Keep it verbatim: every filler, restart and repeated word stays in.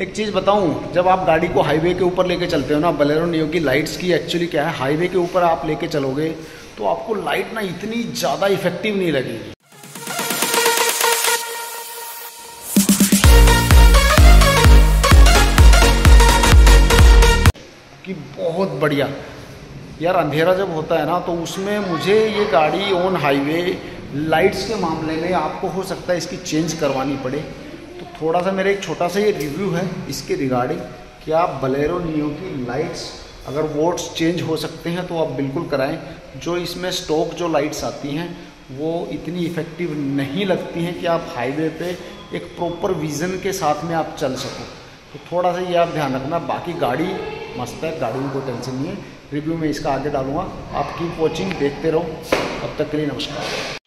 एक चीज़ बताऊं, जब आप गाड़ी को हाईवे के ऊपर लेके चलते हो ना, बलेरो नियो की लाइट्स की एक्चुअली क्या है, हाईवे के ऊपर आप लेके चलोगे तो आपको लाइट ना इतनी ज़्यादा इफेक्टिव नहीं लगेगी। कि बहुत बढ़िया यार, अंधेरा जब होता है ना तो उसमें मुझे ये गाड़ी ऑन हाईवे लाइट्स के मामले में आपको हो सकता है इसकी चेंज करवानी पड़े। तो थोड़ा सा मेरा एक छोटा सा ये रिव्यू है इसके रिगार्डिंग कि आप बलेरो नियो की लाइट्स अगर वोट्स चेंज हो सकते हैं तो आप बिल्कुल कराएं। जो इसमें स्टॉक जो लाइट्स आती हैं वो इतनी इफ़ेक्टिव नहीं लगती हैं कि आप हाईवे पे एक प्रॉपर विज़न के साथ में आप चल सको। तो थोड़ा सा ये आप ध्यान रखना। बाकी गाड़ी मस्त है, गाड़ी में कोई टेंशन नहीं है। रिव्यू में इसका आगे डालूंगा। आप कीप वॉचिंग, देखते रहो। अब तक के लिए नमस्कार।